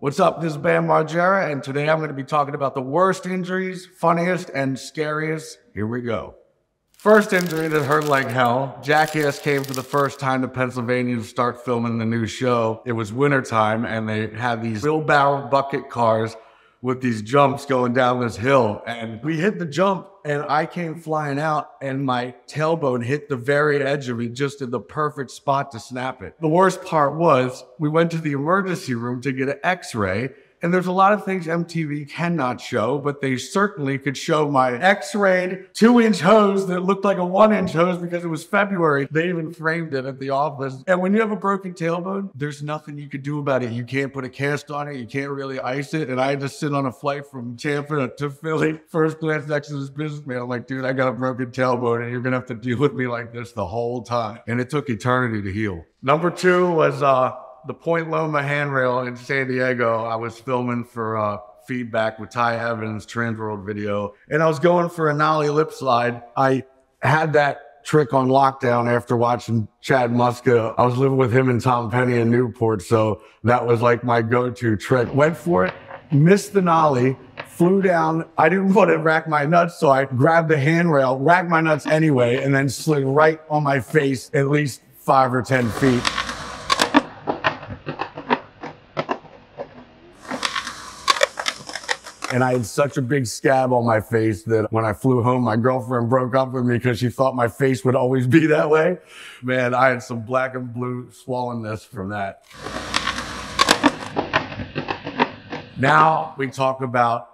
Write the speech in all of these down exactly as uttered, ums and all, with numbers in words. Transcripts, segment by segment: What's up? This is Bam Margera, and today I'm going to be talking about the worst injuries, funniest, and scariest. Here we go. First injury that hurt like hell. Jackass came for the first time to Pennsylvania to start filming the new show. It was wintertime, and they had these wheelbarrow bucket cars with these jumps going down this hill. And we hit the jump, and I came flying out, and my tailbone hit the very edge of me just in the perfect spot to snap it. The worst part was we went to the emergency room to get an x-ray. And there's a lot of things M T V cannot show, but they certainly could show my x-rayed two-inch hose that looked like a one-inch hose because it was February. They even framed it at the office. And when you have a broken tailbone, there's nothing you could do about it. You can't put a cast on it. You can't really ice it. And I had to sit on a flight from Tampa to Philly. First glance next to this businessman, I'm like, dude, I got a broken tailbone, and you're going to have to deal with me like this the whole time. And it took eternity to heal. Number two was... uh. the Point Loma handrail in San Diego. I was filming for uh, feedback with Ty Evans, Transworld video, and I was going for a nollie lip slide. I had that trick on lockdown after watching Chad Muska. I was living with him and Tom Penny in Newport, so that was like my go-to trick. Went for it, missed the nollie, flew down. I didn't want to rack my nuts, so I grabbed the handrail, racked my nuts anyway, and then slid right on my face at least five or ten feet. And I had such a big scab on my face that when I flew home, my girlfriend broke up with me because she thought my face would always be that way. Man, I had some black and blue swollenness from that. Now we talk about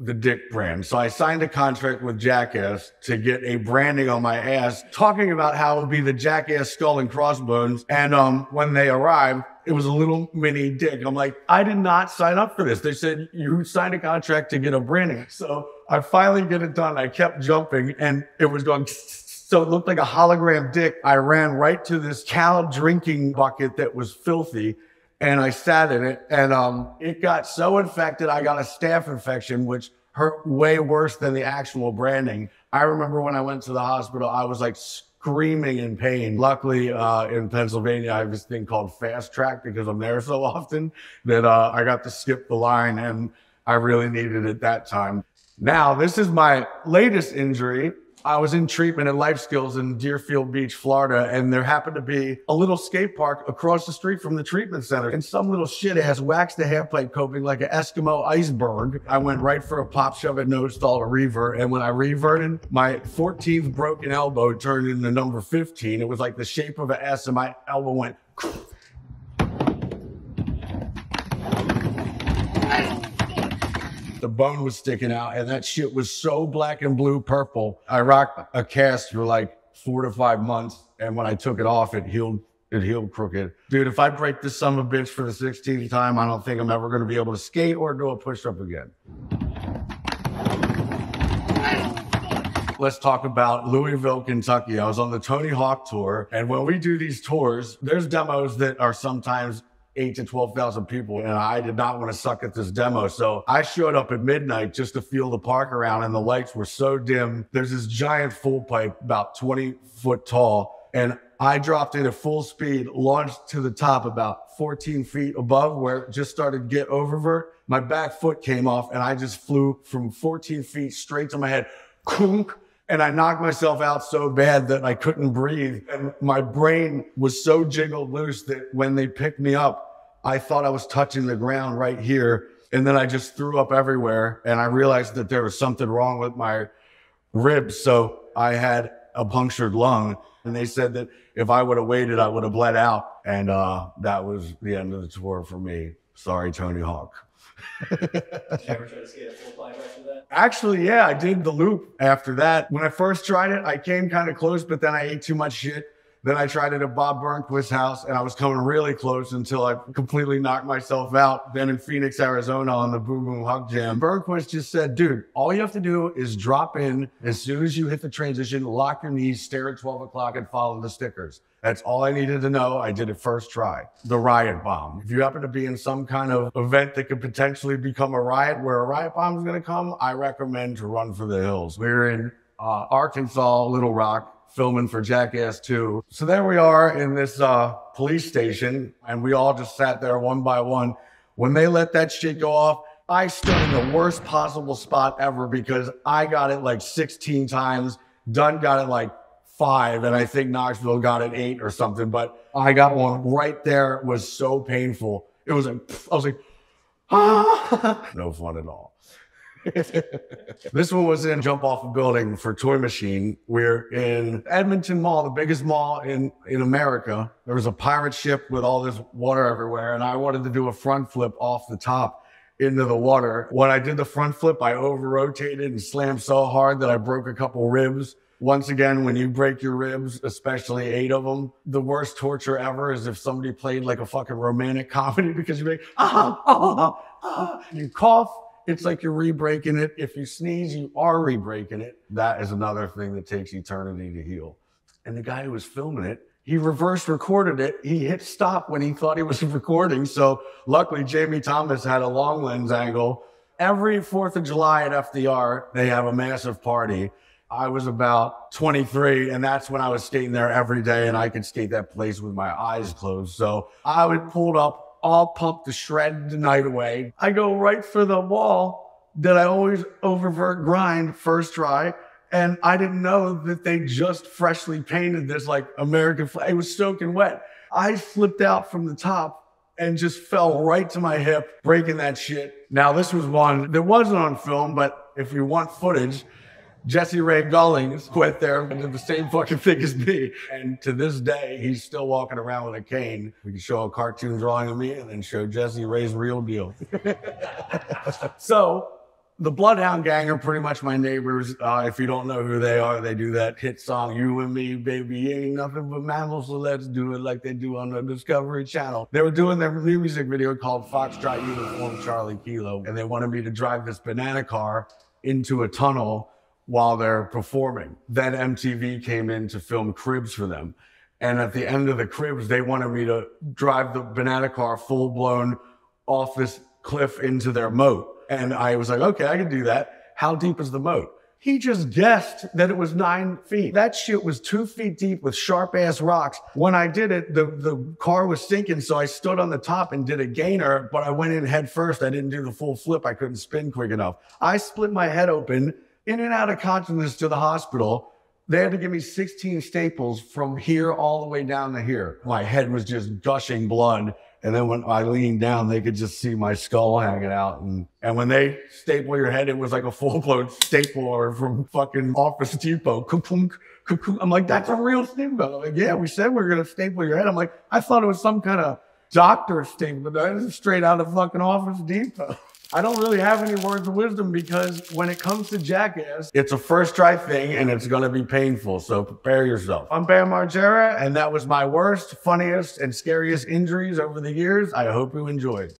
the dick brand. So I signed a contract with Jackass to get a branding on my ass, talking about how it would be the Jackass skull and crossbones. And um, when they arrived, it was a little mini dick. I'm like, I did not sign up for this. They said, you signed a contract to get a branding. So I finally get it done. I kept jumping and it was going, so it looked like a hologram dick. I ran right to this cow drinking bucket that was filthy. And I sat in it, and um, it got so infected, I got a staph infection, which hurt way worse than the actual branding. I remember when I went to the hospital, I was like screaming in pain. Luckily, uh, in Pennsylvania, I have this thing called Fast Track because I'm there so often that uh, I got to skip the line, and I really needed it that time. Now, this is my latest injury. I was in treatment at Life Skills in Deerfield Beach, Florida, and there happened to be a little skate park across the street from the treatment center. And some little shit ass waxed the half-pipe coping like an Eskimo iceberg. I went right for a pop shove at no stall, a revert, and when I reverted, my fourteenth broken elbow turned into number fifteen. It was like the shape of an S, and my elbow went... The bone was sticking out, and that shit was so black and blue purple. I rocked a cast for like four to five months, and when I took it off, it healed it healed crooked. Dude, if I break this son of a bitch for the sixteenth time, I don't think I'm ever gonna be able to skate or do a push-up again. Let's talk about Louisville, Kentucky. I was on the Tony Hawk tour, and when we do these tours, there's demos that are sometimes eight to twelve thousand people, and I did not want to suck at this demo. So I showed up at midnight just to feel the park around, and the lights were so dim. There's this giant full pipe about twenty foot tall, and I dropped in at full speed, launched to the top about fourteen feet above where it just started get oververt. My back foot came off, and I just flew from fourteen feet straight to my head. Kunk. And I knocked myself out so bad that I couldn't breathe. And my brain was so jiggled loose that when they picked me up, I thought I was touching the ground right here. And then I just threw up everywhere. And I realized that there was something wrong with my ribs. So I had a punctured lung. And they said that if I would have waited, I would have bled out. And uh, that was the end of the tour for me. Sorry, Tony Hawk. Actually, yeah, I did the loop after that. When I first tried it, I came kind of close, but then I ate too much shit. Then I tried it at Bob Burnquist's house, and I was coming really close until I completely knocked myself out. Then in Phoenix, Arizona on the Boom Boom Huck Jam, Burnquist just said, dude, all you have to do is drop in as soon as you hit the transition, lock your knees, stare at twelve o'clock, and follow the stickers. That's all I needed to know. I did it first try. The riot bomb. If you happen to be in some kind of event that could potentially become a riot where a riot bomb is going to come, I recommend to run for the hills. We're in uh, Arkansas, Little Rock, filming for Jackass two. So there we are in this uh, police station, and we all just sat there one by one When they let that shit go off, I stood in the worst possible spot ever because I got it like sixteen times. Dunn got it like five, and I think Knoxville got it eight or something. But I got one right there. It was so painful. It was like, I was like, ah, no fun at all. This one was in Jump Off a Building for Toy Machine. We're in Edmonton Mall, the biggest mall in, in America. There was a pirate ship with all this water everywhere, and I wanted to do a front flip off the top into the water. When I did the front flip, I over-rotated and slammed so hard that I broke a couple ribs. Once again, when you break your ribs, especially eight of them, the worst torture ever is if somebody played like a fucking romantic comedy, because you're like, ah, ah, ah, you cough. It's like you're re-breaking it. If you sneeze, you are re-breaking it. That is another thing that takes eternity to heal. And the guy who was filming it, he reverse recorded it. He hit stop when he thought he was recording. So luckily, Jamie Thomas had a long lens angle. Every fourth of July at F D R, they have a massive party. I was about twenty-three, and that's when I was skating there every day, and I could skate that place with my eyes closed. So I would pull up, all pumped to shred the night away. I go right for the wall that I always oververt grind first try. And I didn't know that they just freshly painted this like American flag. It was soaking wet. I flipped out from the top and just fell right to my hip, breaking that shit. Now this was one that wasn't on film, but if you want footage, Jesse Ray Gullings went there and did the same fucking thing as me. And to this day, he's still walking around with a cane. We can show a cartoon drawing of me and then show Jesse Ray's real deal. So the Bloodhound Gang are pretty much my neighbors. Uh, if you don't know who they are, they do that hit song, "You and Me, Baby, You Ain't Nothing But Mammals, So Let's Do It," like they do on the Discovery Channel. They were doing their new music video called Fox Trot Uniform Charlie Kilo, and they wanted me to drive this banana car into a tunnel while they're performing. Then M T V came in to film Cribs for them. And at the end of the Cribs, they wanted me to drive the banana car full blown off this cliff into their moat. And I was like, okay, I can do that. How deep is the moat? He just guessed that it was nine feet. That shit was two feet deep with sharp ass rocks. When I did it, the, the car was sinking. So I stood on the top and did a gainer, but I went in head first. I didn't do the full flip. I couldn't spin quick enough. I split my head open, in and out of consciousness to the hospital. They had to give me sixteen staples from here all the way down to here. My head was just gushing blood. And then when I leaned down, they could just see my skull hanging out. And, and when they staple your head, it was like a full-blown stapler from fucking Office Depot. I'm like, that's a real staple. I'm like, yeah, we said we were going to staple your head. I'm like, I thought it was some kind of doctor staple. That is straight out of fucking Office Depot. I don't really have any words of wisdom because when it comes to Jackass, it's a first try thing and it's gonna be painful, so prepare yourself. I'm Bam Margera, and that was my worst, funniest, and scariest injuries over the years. I hope you enjoyed.